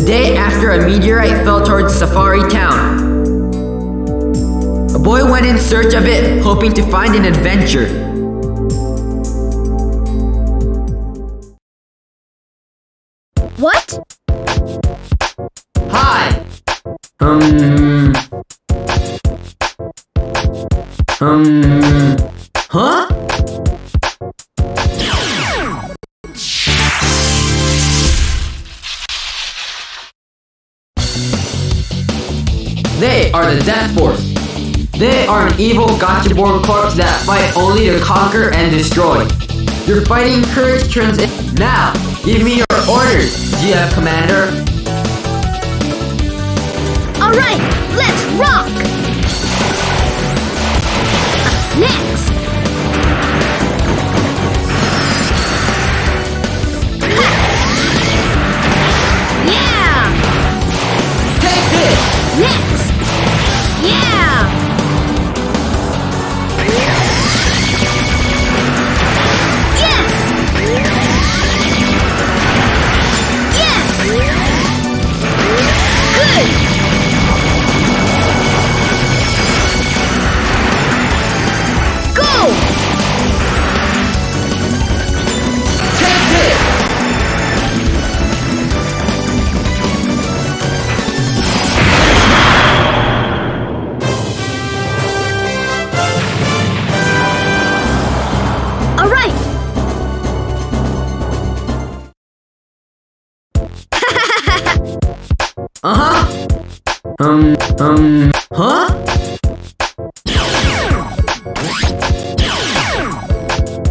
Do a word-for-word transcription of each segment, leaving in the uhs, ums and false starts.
the day after a meteorite fell towards Safari Town. A boy went in search of it, hoping to find an adventure. What? Hi. Um. Um. Huh? They are the Death Force. They are an evil gotcha-born corpse that fight only to conquer and destroy. Your fighting courage turns in. Now, give me your orders, G F Commander. Alright, let's rock! Up next! Ha. Yeah! Take this! Next! Yeah! Um, um, huh?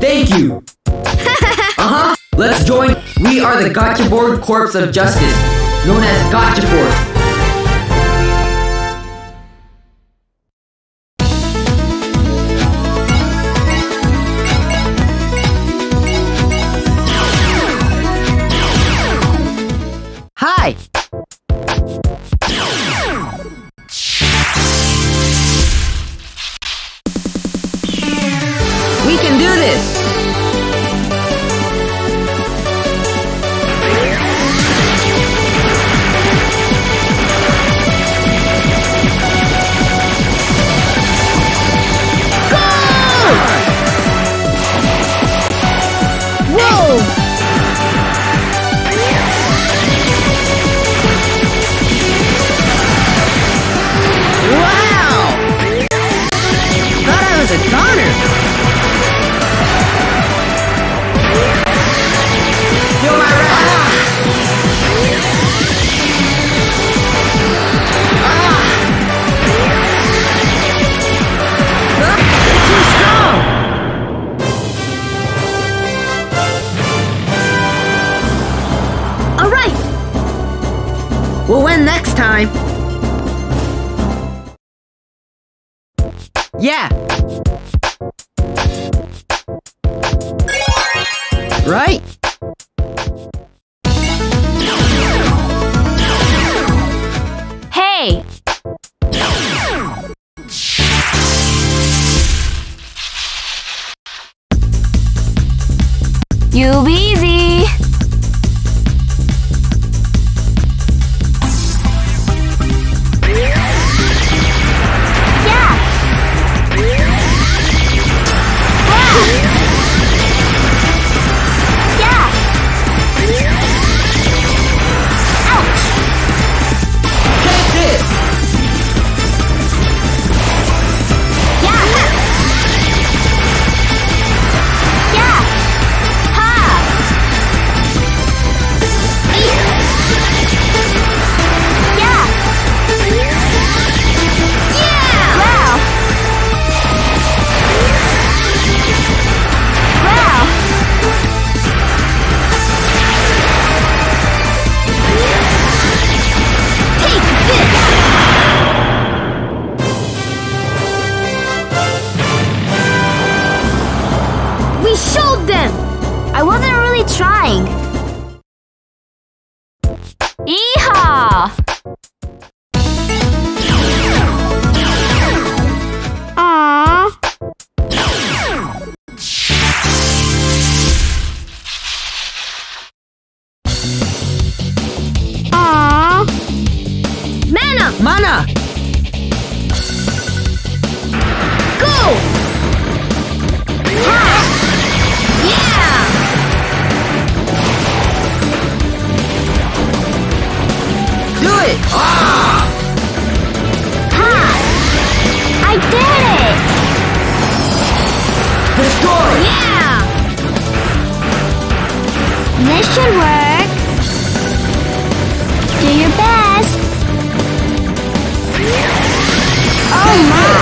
Thank you! Uh-huh! Let's join! We are the Gotcha Board Corps of Justice, known as Gotcha Force. Hi! We'll win next time! Yeah! Right? Hey! You be easy! Aww. This should work. Do your best. Oh my!